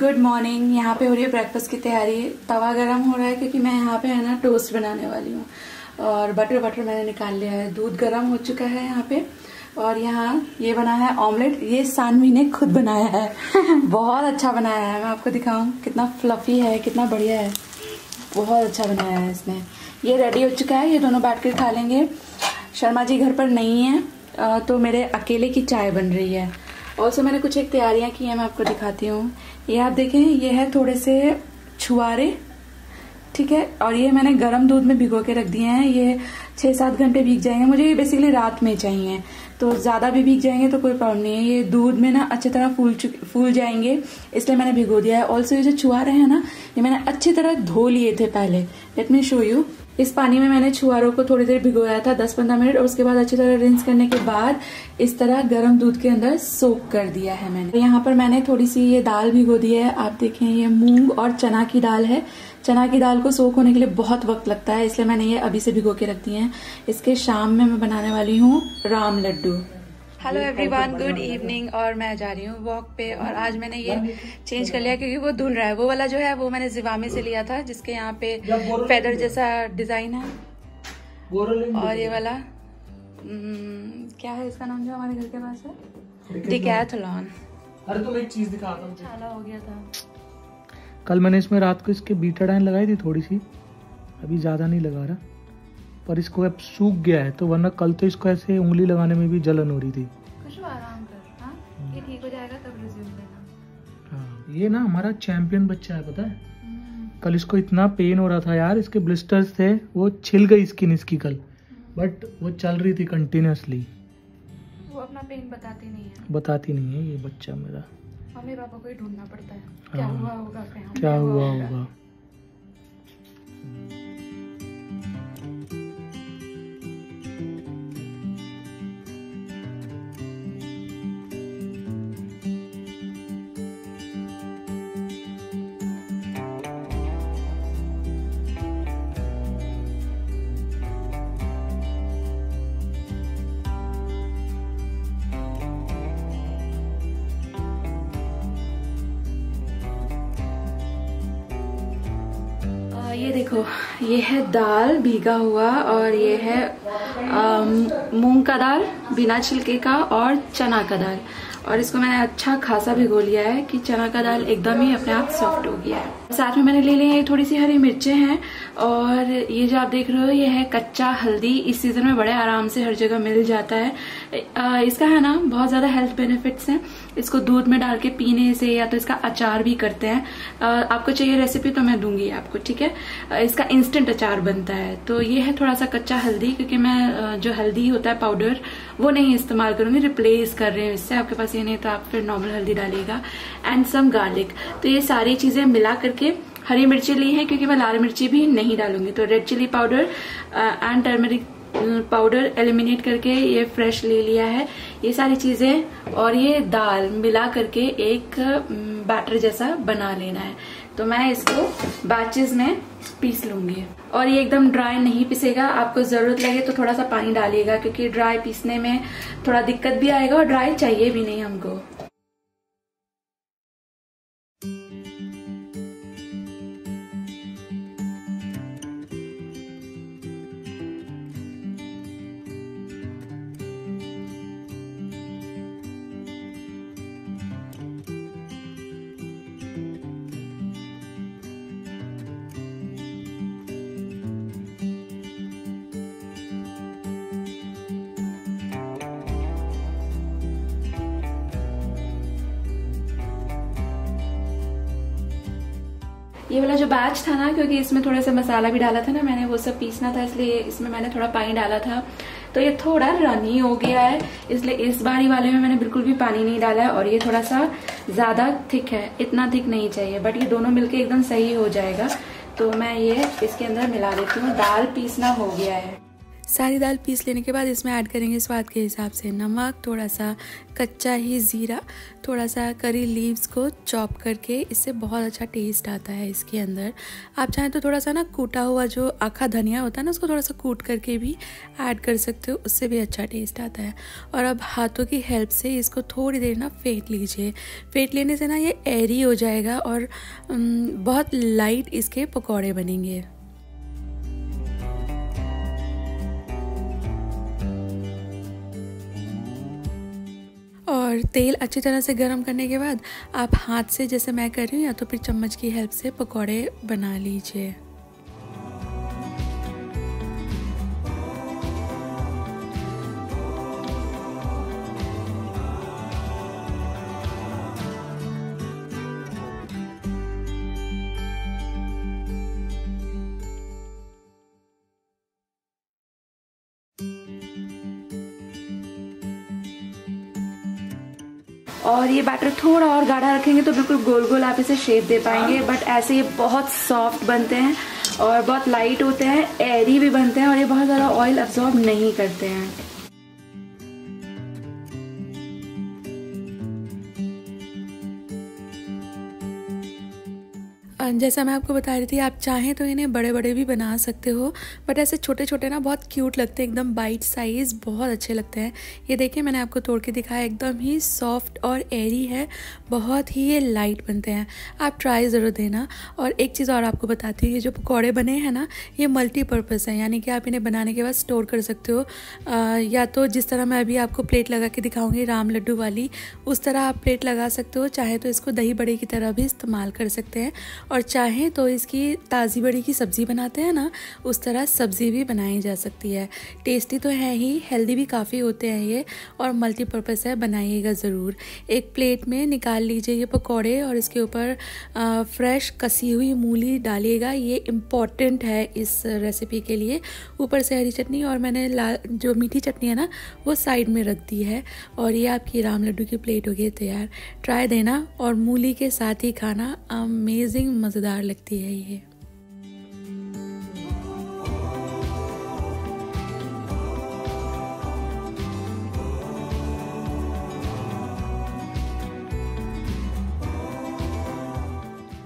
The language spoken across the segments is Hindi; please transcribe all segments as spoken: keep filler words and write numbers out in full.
Good morning. यहाँ पे हो रही है ब्रेकफास्ट की तैयारी। तवा गरम हो रहा है क्योंकि मैं यहाँ पे है ना टोस्ट बनाने वाली हूँ, और बटर बटर मैंने निकाल लिया है। दूध गरम हो चुका है यहाँ पे, और यहाँ ये बना है ऑमलेट। ये सानवी ने खुद बनाया है, बहुत अच्छा बनाया है। मैं आपको दिखाऊँ कितना फ्लफी है, कितना बढ़िया है, बहुत अच्छा बनाया है इसने। ये रेडी हो चुका है, ये दोनों बैठ कर खा लेंगे। शर्मा जी घर पर नहीं है तो मेरे अकेले की चाय बन रही है। और सो मैंने कुछ एक तैयारियां की हैं, मैं आपको दिखाती हूँ। ये आप देखें, ये है थोड़े से छुआरे, ठीक है, और ये मैंने गर्म दूध में भिगो के रख दिए हैं। ये छः सात घंटे भीग जाएंगे, मुझे ये बेसिकली रात में चाहिए, तो ज़्यादा भी भीग जाएंगे तो कोई प्रॉब्लम नहीं है। ये दूध में ना अच्छी तरह फूल फूल जाएंगे, इसलिए मैंने भिगो दिया है। ऑल्सो ये जो छुआरे हैं ना, ये मैंने अच्छी तरह धो लिए थे पहले। Let me show you. इस पानी में मैंने छुआरों को थोड़ी देर भिगोया था, दस पंद्रह मिनट, और उसके बाद अच्छी तरह रिंस करने के बाद इस तरह गर्म दूध के अंदर सोक कर दिया है मैंने। यहाँ पर मैंने थोड़ी सी ये दाल भिगो दी है। आप देखें, ये मूंग और चना की दाल है। चना की दाल को सोक होने के लिए बहुत वक्त लगता है, इसलिए मैंने ये अभी से भिगो के रख दी है। इसके शाम में मैं बनाने वाली हूँ Ram Laddu. Hello everyone, good evening. और मैं जा रही हूँ वॉक पे, और आज मैंने ये चेंज कर लिया क्योंकि वो धुल रहा है। वो वाला जो है वो मैंने जिवामे से लिया था, जिसके यहाँ पे फेदर जैसा डिजाइन है, और ये वाला क्या है इसका नाम जो हमारे घर के पास है, डिकैथलॉन। अरे तुम एक चीज दिखाता हूँ, छाला हो गया था कल। मैंने इसमें रात को इसके बीटाडाइन लगाई थी थोड़ी सी, अभी ज़्यादा नहीं लगा रहा, पर इसको अब सूख गया है, तो वरना कल तो इसको ऐसे उंगली लगाने में भी जलन हो रही थी। कुछ आराम कर, हाँ? ये ठीक हो जाएगा तब रिज्यूम देना। हाँ, ये ना हमारा चैंपियन बच्चा है, पता है? कल इसको इतना पेन हो रहा था यार, इसके ब्लिस्टर्स थे, वो छिल गई स्किन इसकी कल, बट वो चल रही थी कंटिन्यूसली। वो अपना पेन बताती नहीं है, बताती नहीं है ये बच्चा मेरा। मम्मी पापा को ही ढूंढना पड़ता है, क्या हुआ होगा, क्या हुआ होगा। ये देखो, ये है दाल भीगा हुआ, और ये है मूंग का दाल बिना छिलके का, और चना का दाल। और इसको मैंने अच्छा खासा भिगो लिया है कि चना का दाल एकदम ही अपने आप सॉफ्ट हो गया है। साथ में मैंने ले लिया है थोड़ी सी हरी मिर्चें हैं, और ये जो आप देख रहे हो ये है कच्चा हल्दी। इस सीजन में बड़े आराम से हर जगह मिल जाता है। इसका है ना बहुत ज़्यादा हेल्थ बेनिफिट्स हैं। इसको दूध में डाल के पीने से, या तो इसका अचार भी करते हैं। आपको चाहिए रेसिपी तो मैं दूंगी आपको, ठीक है। इसका इंस्टेंट अचार बनता है। तो ये है थोड़ा सा कच्चा हल्दी, क्योंकि मैं जो हल्दी होता है पाउडर वो नहीं इस्तेमाल करूंगी, रिप्लेस कर रही हूँ इससे। आपके पास ये नहीं तो आप फिर नॉर्मल हल्दी डालिएगा, एंड सम गार्लिक। तो ये सारी चीजें मिला करके, हरी मिर्ची ली है क्योंकि मैं लाल मिर्ची भी नहीं डालूंगी। तो red chilli powder and turmeric powder eliminate करके ये फ्रेश ले लिया है। ये सारी चीजें और ये दाल मिला करके एक बैटर जैसा बना लेना है। तो मैं इसको बैचेस में पीस लूंगी, और ये एकदम ड्राई नहीं पिसेगा। आपको जरूरत लगे तो थोड़ा सा पानी डालिएगा, क्योंकि ड्राई पीसने में थोड़ा दिक्कत भी आएगा, और ड्राई चाहिए भी नहीं हमको। ये वाला जो बैच था ना, क्योंकि इसमें थोड़ा सा मसाला भी डाला था ना मैंने, वो सब पीसना था, इसलिए इसमें मैंने थोड़ा पानी डाला था, तो ये थोड़ा रनी हो गया है। इसलिए इस बारी वाले में मैंने बिल्कुल भी पानी नहीं डाला है, और ये थोड़ा सा ज़्यादा थिक है, इतना थिक नहीं चाहिए, बट ये दोनों मिलके एकदम सही हो जाएगा। तो मैं ये इसके अंदर मिला देती हूँ। दाल पीसना हो गया है। सारी दाल पीस लेने के बाद इसमें ऐड करेंगे स्वाद के हिसाब से नमक, थोड़ा सा कच्चा ही ज़ीरा, थोड़ा सा करी लीव्स को चॉप करके, इससे बहुत अच्छा टेस्ट आता है इसके अंदर। आप चाहें तो थोड़ा सा ना कूटा हुआ जो आखा धनिया होता है ना, उसको थोड़ा सा कूट करके भी ऐड कर सकते हो, उससे भी अच्छा टेस्ट आता है। और अब हाथों की हेल्प से इसको थोड़ी देर ना फेंट लीजिए। फेंट लेने से ना ये एयरी हो जाएगा और बहुत लाइट इसके पकौड़े बनेंगे। और तेल अच्छी तरह से गर्म करने के बाद आप हाथ से, जैसे मैं कर रही हूँ, या तो फिर चम्मच की हेल्प से पकौड़े बना लीजिए। और ये बैटर थोड़ा और गाढ़ा रखेंगे तो बिल्कुल गोल गोल आप इसे शेप दे पाएंगे, बट ऐसे ये बहुत सॉफ्ट बनते हैं और बहुत लाइट होते हैं, एयरी भी बनते हैं और ये बहुत ज़्यादा ऑयल अब्सॉर्ब नहीं करते हैं। जैसा मैं आपको बता रही थी, आप चाहें तो इन्हें बड़े बड़े भी बना सकते हो, बट ऐसे छोटे छोटे ना बहुत क्यूट लगते हैं, एकदम बाइट साइज़ बहुत अच्छे लगते हैं। ये देखिए, मैंने आपको तोड़ के दिखाया, एकदम ही सॉफ्ट और एयरी है, बहुत ही ये लाइट बनते हैं, आप ट्राई ज़रूर देना। और एक चीज़ और आपको बताती हूँ, ये जो पकौड़े बने हैं ना, ये मल्टीपर्पज़ हैं, यानी कि आप इन्हें बनाने के बाद स्टोर कर सकते हो, आ, या तो जिस तरह मैं अभी आपको प्लेट लगा के दिखाऊँगी राम लड्डू वाली, उस तरह आप प्लेट लगा सकते हो। चाहे तो इसको दही बड़े की तरह भी इस्तेमाल कर सकते हैं, और चाहे तो इसकी ताज़ी बड़ी की सब्ज़ी बनाते हैं ना, उस तरह सब्ज़ी भी बनाई जा सकती है। टेस्टी तो है ही, हेल्दी भी काफ़ी होते हैं ये, और मल्टीपर्पज़ है, बनाइएगा ज़रूर। एक प्लेट में निकाल लीजिए ये पकौड़े और इसके ऊपर फ्रेश कसी हुई मूली डालिएगा, ये इम्पॉर्टेंट है इस रेसिपी के लिए। ऊपर से हरी चटनी, और मैंने लाल जो मीठी चटनी है ना, वो साइड में रख दी है। और ये आपकी राम लड्डू की प्लेट हो गई तैयार। ट्राई देना और मूली के साथ ही खाना, अमेजिंग मज़ेदार लगती है ये।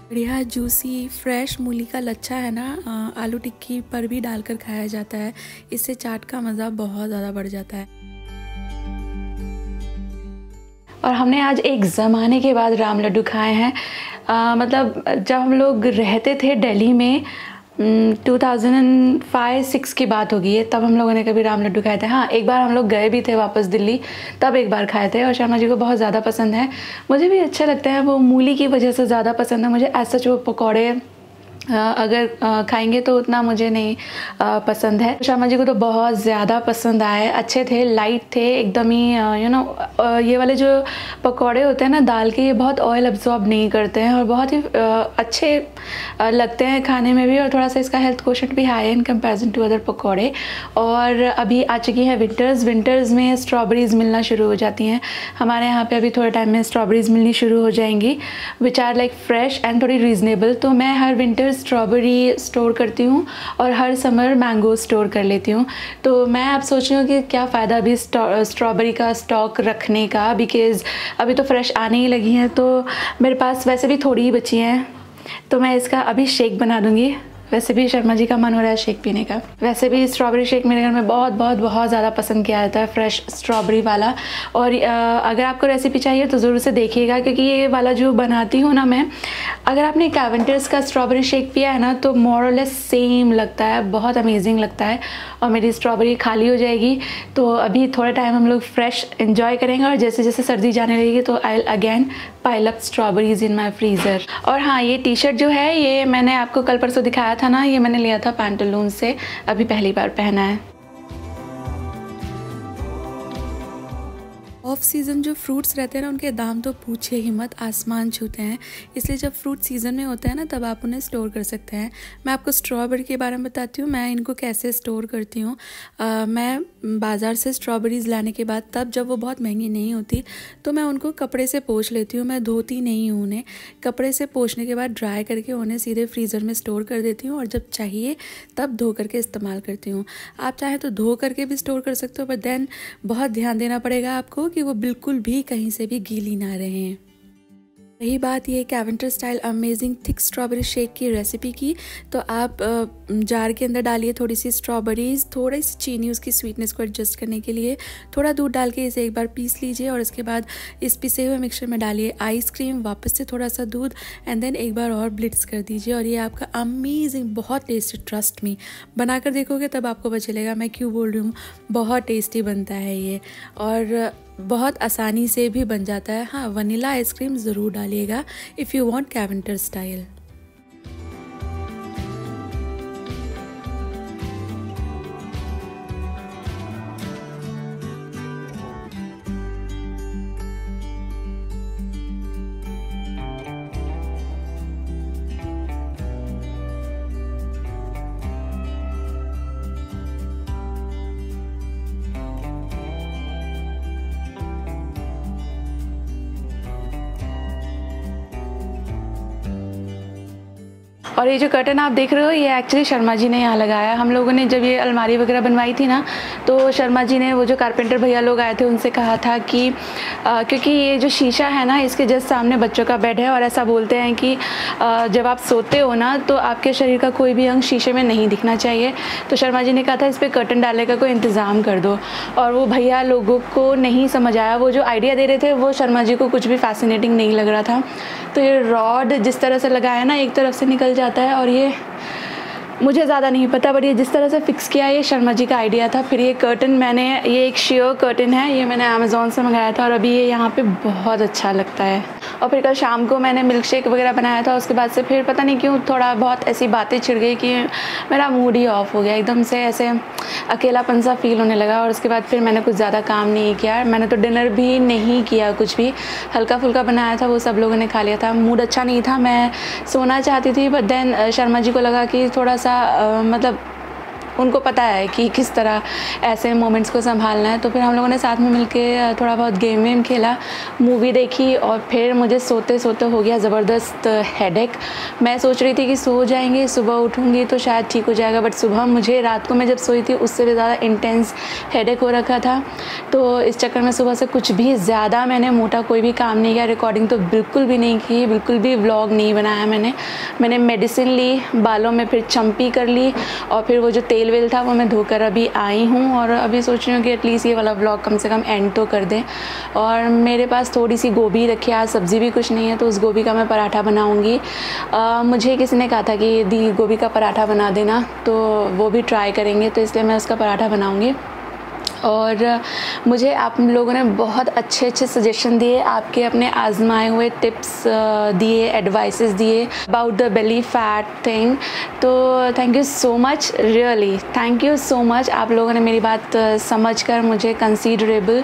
बढ़िया जूसी फ्रेश मूली का लच्छा है ना, आलू टिक्की पर भी डालकर खाया जाता है, इससे चाट का मज़ा बहुत ज़्यादा बढ़ जाता है। और हमने आज एक ज़माने के बाद राम लड्डू खाए हैं। आ, मतलब जब हम लोग रहते थे दिल्ली में, टू थाउजेंड फाइव सिक्स की बात होगी है, तब हम लोगों ने कभी राम लड्डू खाए थे। हाँ, एक बार हम लोग गए भी थे वापस दिल्ली, तब एक बार खाए थे। और शर्मा जी को बहुत ज़्यादा पसंद है, मुझे भी अच्छा लगता है, वो मूली की वजह से ज़्यादा पसंद है मुझे। ऐसा जो पकौड़े अगर खाएंगे तो उतना मुझे नहीं पसंद है। शर्मा जी को तो बहुत ज़्यादा पसंद आए, अच्छे थे, लाइट थे एकदम ही, यू नो। ये वाले जो पकोड़े होते हैं ना दाल के, ये बहुत ऑयल अब्सॉर्ब नहीं करते हैं और बहुत ही अच्छे लगते हैं खाने में भी, और थोड़ा सा इसका हेल्थ क्वेश्चन भी हाई है इन कंपेरिजन टू अदर पकौड़े। और अभी आ चुकी है विंटर्स, विंटर्स में स्ट्रॉबेरीज़ मिलना शुरू हो जाती हैं हमारे यहाँ पर। अभी थोड़े टाइम में स्ट्रॉबेरीज़ मिलनी शुरू हो जाएंगी, which are like fresh and थोड़ी रीज़नेबल। तो मैं हर विंटर स्ट्रॉबेरी स्टोर करती हूँ और हर समर मैंगो स्टोर कर लेती हूँ। तो मैं आप सोच रही हूँ कि क्या फ़ायदा अभी स्ट्रॉबेरी का स्टॉक रखने का, बिकॉज़ अभी तो फ्रेश आने ही लगी हैं, तो मेरे पास वैसे भी थोड़ी ही बची हैं। तो मैं इसका अभी शेक बना दूँगी। वैसे भी शर्मा जी का मन हो रहा है शेक पीने का। वैसे भी स्ट्रॉबेरी शेक मेरे घर में बहुत बहुत बहुत ज़्यादा पसंद किया जाता है, फ्रेश स्ट्रॉबेरी वाला। और अगर आपको रेसिपी चाहिए तो ज़रूर से देखिएगा, क्योंकि ये वाला जो बनाती हूँ ना मैं, अगर आपने केवेंटर्स का स्ट्रॉबेरी शेक पिया है ना, तो मोर और लेस सेम लगता है, बहुत अमेजिंग लगता है। और मेरी स्ट्रॉबेरी खाली हो जाएगी, तो अभी थोड़ा टाइम हम लोग फ्रेश इन्जॉय करेंगे, और जैसे जैसे सर्दी जाने लगेगी तो I will again pile up strawberries in my freezer. और हाँ, ये टी शर्ट जो है, ये मैंने आपको कल परसों दिखाया था ना, ये मैंने लिया था पैंटालून से, अभी पहली बार पहना है। ऑफ सीज़न जो फ्रूट्स रहते हैं ना उनके दाम तो पूछे ही मत, आसमान छूते हैं। इसलिए जब फ्रूट सीज़न में होता है ना तब आप उन्हें स्टोर कर सकते हैं। मैं आपको स्ट्रॉबेरी के बारे में बताती हूँ मैं इनको कैसे स्टोर करती हूँ। मैं बाज़ार से स्ट्रॉबेरीज़ लाने के बाद तब जब वो बहुत महंगी नहीं होती तो मैं उनको कपड़े से पोंछ लेती हूँ। मैं धोती नहीं हूँ उन्हें, कपड़े से पोंछने के बाद ड्राई करके उन्हें सीधे फ्रीज़र में स्टोर कर देती हूँ और जब चाहिए तब धो करके इस्तेमाल करती हूँ। आप चाहें तो धो करके भी स्टोर कर सकते हो, पर देन बहुत ध्यान देना पड़ेगा आपको कि वो बिल्कुल भी कहीं से भी गीली ना रहें। रही बात ये Keventer style amazing thick strawberry shake की रेसिपी की, तो आप जार के अंदर डालिए थोड़ी सी स्ट्रॉबेरीज, थोड़ी सी चीनी उसकी स्वीटनेस को एडजस्ट करने के लिए, थोड़ा दूध डाल के इसे एक बार पीस लीजिए और इसके बाद इस पिसे हुए मिक्सचर में डालिए आइसक्रीम, वापस से थोड़ा सा दूध एंड देन एक बार और ब्लिट्स कर दीजिए और ये आपका अमेजिंग बहुत टेस्टी, ट्रस्ट मी, बनाकर देखोगे तब आपको पता चलेगा मैं क्यों बोल रही हूँ। बहुत टेस्टी बनता है ये और बहुत आसानी से भी बन जाता है। हाँ, वनीला आइसक्रीम ज़रूर डालिएगा if you want Keventer style. और ये जो कर्टन आप देख रहे हो ये एक्चुअली शर्मा जी ने यहाँ लगाया। हम लोगों ने जब ये अलमारी वगैरह बनवाई थी ना तो शर्मा जी ने, वो जो कारपेंटर भैया लोग आए थे, उनसे कहा था कि आ, क्योंकि ये जो शीशा है ना इसके जस्ट सामने बच्चों का बेड है और ऐसा बोलते हैं कि आ, जब आप सोते हो ना तो आपके शरीर का कोई भी अंग शीशे में नहीं दिखना चाहिए। तो शर्मा जी ने कहा था इस पर कर्टन डालने का कोई इंतज़ाम कर दो, और वो भैया लोगों को नहीं समझ आया। वो जो आइडिया दे रहे थे वो शर्मा जी को कुछ भी फैसिनेटिंग नहीं लग रहा था। तो ये रॉड जिस तरह से लगाया ना एक तरफ से निकल जाता है, और ये मुझे ज़्यादा नहीं पता बट ये जिस तरह से फ़िक्स किया ये शर्मा जी का आइडिया था। फिर ये कर्टन मैंने, ये एक श्योर कर्टन है, ये मैंने अमेज़ोन से मंगाया था और अभी ये यहाँ पे बहुत अच्छा लगता है। और फिर कल शाम को मैंने मिल्क शेक वगैरह बनाया था, उसके बाद से फिर पता नहीं क्यों थोड़ा बहुत ऐसी बातें छिड़ गई कि मेरा मूड ही ऑफ हो गया, एकदम से ऐसे अकेलापन सा फील होने लगा। और उसके बाद फिर मैंने कुछ ज़्यादा काम नहीं किया, मैंने तो डिनर भी नहीं किया, कुछ भी हल्का फुल्का बनाया था वो सब लोगों ने खा लिया था। मूड अच्छा नहीं था, मैं सोना चाहती थी, बट देन शर्मा जी को लगा कि थोड़ा सा आ, मतलब उनको पता है कि किस तरह ऐसे मोमेंट्स को संभालना है। तो फिर हम लोगों ने साथ में मिलके थोड़ा बहुत गेम वेम खेला, मूवी देखी और फिर मुझे सोते सोते हो गया ज़बरदस्त हेडेक। मैं सोच रही थी कि सो जाएंगे, सुबह उठूंगी तो शायद ठीक हो जाएगा, बट सुबह मुझे, रात को मैं जब सोई थी उससे भी ज़्यादा इंटेंस हेडेक हो रखा था। तो इस चक्कर में सुबह से कुछ भी ज़्यादा मैंने मोटा कोई भी काम नहीं किया, रिकॉर्डिंग तो बिल्कुल भी नहीं की, बिल्कुल भी व्लॉग नहीं बनाया मैंने। मैंने मेडिसिन ली बालों में, फिर चम्पी कर ली और फिर वो जो वेल था वो मैं धोकर अभी आई हूँ और अभी सोच रही हूँ कि एटलीस्ट ये वाला व्लॉग कम से कम एंड तो कर दें। और मेरे पास थोड़ी सी गोभी रखी है, आज सब्ज़ी भी कुछ नहीं है तो उस गोभी का मैं पराठा बनाऊँगी। मुझे किसी ने कहा था कि दी गोभी का पराठा बना देना, तो वो भी ट्राई करेंगे, तो इसलिए मैं उसका पराठा बनाऊँगी। और मुझे आप लोगों ने बहुत अच्छे अच्छे सजेशन दिए, आपके अपने आजमाए हुए टिप्स दिए, एडवाइसेस दिए about the belly fat thing, तो thank you so much, really thank you so much. आप लोगों ने मेरी बात समझकर मुझे कंसीडरेबल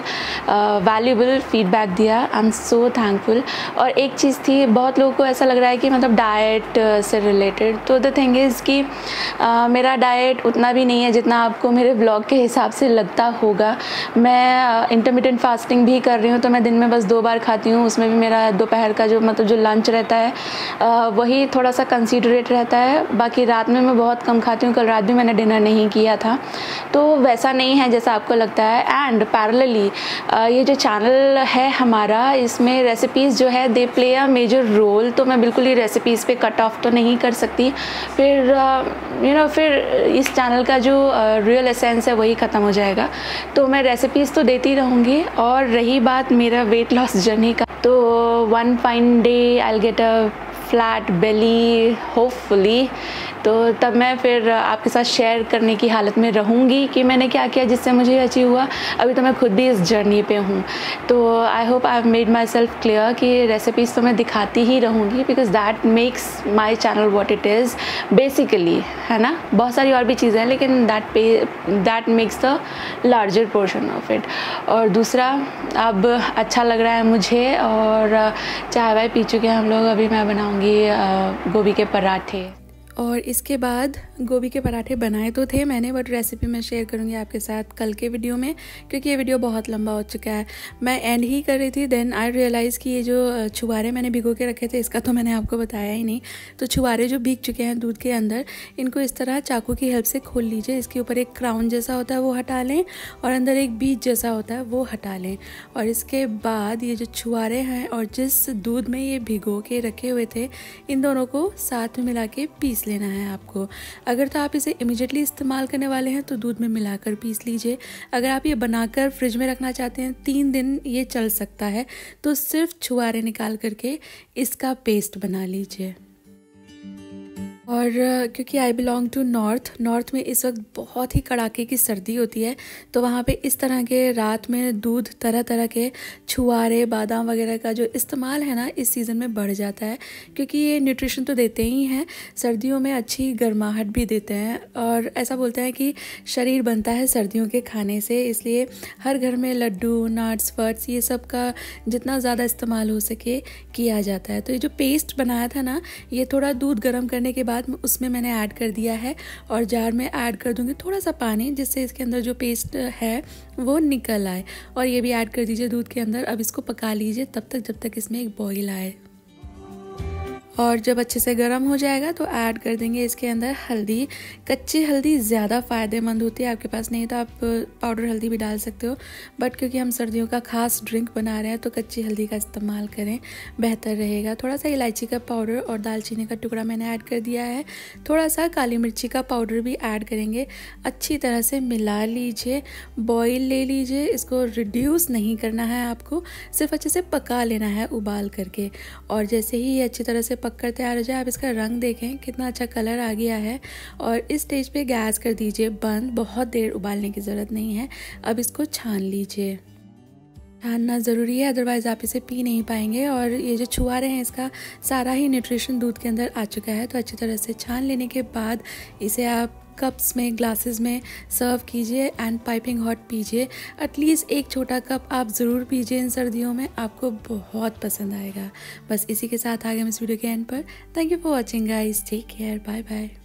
वैल्यूबल फीडबैक दिया, आई एम सो थैंकफुल। और एक चीज़ थी, बहुत लोगों को ऐसा लग रहा है कि मतलब डाइट से रिलेटेड, तो द थिंग इज़ कि uh, मेरा डाइट उतना भी नहीं है जितना आपको मेरे ब्लॉग के हिसाब से लगता हो होगा। मैं इंटरमिटेंट फास्टिंग भी कर रही हूँ, तो मैं दिन में बस दो बार खाती हूँ, उसमें भी मेरा दोपहर का जो मतलब जो लंच रहता है आ, वही थोड़ा सा कंसीडरेट रहता है, बाकी रात में मैं बहुत कम खाती हूँ। कल रात भी मैंने डिनर नहीं किया था, तो वैसा नहीं है जैसा आपको लगता है। एंड पैरेलली ये जो चैनल है हमारा, इसमें रेसिपीज़ जो है they play a major role, तो मैं बिल्कुल ही रेसिपीज़ पे कट ऑफ तो नहीं कर सकती, फिर यू नो फिर इस चैनल का जो रियल एसेंस है वही ख़त्म हो जाएगा। तो मैं रेसिपीज़ तो देती रहूँगी। और रही बात मेरा वेट लॉस जर्नी का, तो one fine day I will get a flat belly hopefully. तो तब मैं फिर आपके साथ शेयर करने की हालत में रहूँगी कि मैंने क्या किया जिससे मुझे अचीव हुआ। अभी तो मैं खुद भी इस जर्नी पे हूँ। तो I hope I have made myself clear कि रेसिपीज़ तो मैं दिखाती ही रहूँगी because that makes my channel what it is basically, है ना। बहुत सारी और भी चीज़ें हैं लेकिन दैट पे that makes the larger portion of it. और दूसरा, अब अच्छा लग रहा है मुझे और चाय वाय पी चुके हैं हम लोग। अभी मैं बनाऊँगी गोभी के पराठे। और इसके बाद गोभी के पराठे बनाए तो थे मैंने, बट रेसिपी मैं शेयर करूंगी आपके साथ कल के वीडियो में क्योंकि ये वीडियो बहुत लंबा हो चुका है। मैं एंड ही कर रही थी, देन आई रियलाइज़ कि ये जो छुहारे मैंने भिगो के रखे थे इसका तो मैंने आपको बताया ही नहीं। तो छुहारे जो भीग चुके हैं दूध के अंदर, इनको इस तरह चाकू की हेल्प से खोल लीजिए। इसके ऊपर एक क्राउन जैसा होता है वो हटा लें और अंदर एक बीज जैसा होता है वो हटा लें। और इसके बाद ये जो छुहारे हैं और जिस दूध में ये भिगो के रखे हुए थे, इन दोनों को साथ में मिला के पीस लेना है आपको। अगर तो आप इसे इमीडिएटली इस्तेमाल करने वाले हैं तो दूध में मिलाकर पीस लीजिए। अगर आप ये बनाकर फ्रिज में रखना चाहते हैं, तीन दिन ये चल सकता है, तो सिर्फ छुहारे निकाल करके इसका पेस्ट बना लीजिए। और क्योंकि I belong to north, north में इस वक्त बहुत ही कड़ाके की सर्दी होती है, तो वहाँ पे इस तरह के रात में दूध, तरह तरह के छुहारे, बादाम वगैरह का जो इस्तेमाल है ना इस सीज़न में बढ़ जाता है क्योंकि ये न्यूट्रिशन तो देते ही हैं, सर्दियों में अच्छी गर्माहट भी देते हैं। और ऐसा बोलते हैं कि शरीर बनता है सर्दियों के खाने से, इसलिए हर घर में लड्डू, नट्स, फट्स, ये सब का जितना ज़्यादा इस्तेमाल हो सके किया जाता है। तो ये जो पेस्ट बनाया था ना, ये थोड़ा दूध गर्म करने के बाद उसमें मैंने ऐड कर दिया है और जार में ऐड कर दूंगी थोड़ा सा पानी जिससे इसके अंदर जो पेस्ट है वो निकल आए। और ये भी ऐड कर दीजिए दूध के अंदर। अब इसको पका लीजिए तब तक जब तक इसमें एक बॉईल आए। और जब अच्छे से गर्म हो जाएगा तो ऐड कर देंगे इसके अंदर हल्दी। कच्ची हल्दी ज़्यादा फ़ायदेमंद होती है, आपके पास नहीं तो आप पाउडर हल्दी भी डाल सकते हो, बट क्योंकि हम सर्दियों का खास ड्रिंक बना रहे हैं तो कच्ची हल्दी का इस्तेमाल करें, बेहतर रहेगा। थोड़ा सा इलायची का पाउडर और दालचीनी का टुकड़ा मैंने ऐड कर दिया है, थोड़ा सा काली मिर्ची का पाउडर भी ऐड करेंगे। अच्छी तरह से मिला लीजिए, बॉईल ले लीजिए, इसको रिड्यूस नहीं करना है आपको, सिर्फ अच्छे से पका लेना है उबाल करके। और जैसे ही ये अच्छी तरह से पककर तैयार हो जाए, आप इसका रंग देखें कितना अच्छा कलर आ गया है। और इस स्टेज पे गैस कर दीजिए बंद, बहुत देर उबालने की ज़रूरत नहीं है। अब इसको छान लीजिए, छानना ज़रूरी है अदरवाइज़ आप इसे पी नहीं पाएंगे। और ये जो छुहारे हैं इसका सारा ही न्यूट्रिशन दूध के अंदर आ चुका है। तो अच्छी तरह से छान लेने के बाद इसे आप कप्स में, ग्लासेस में सर्व कीजिए एंड पाइपिंग हॉट पीजिए। एटलीस्ट एक छोटा कप आप ज़रूर पीजिए इन सर्दियों में, आपको बहुत पसंद आएगा। बस इसी के साथ आ गए हम इस वीडियो के एंड पर। Thank you for watching guys, take care, bye bye.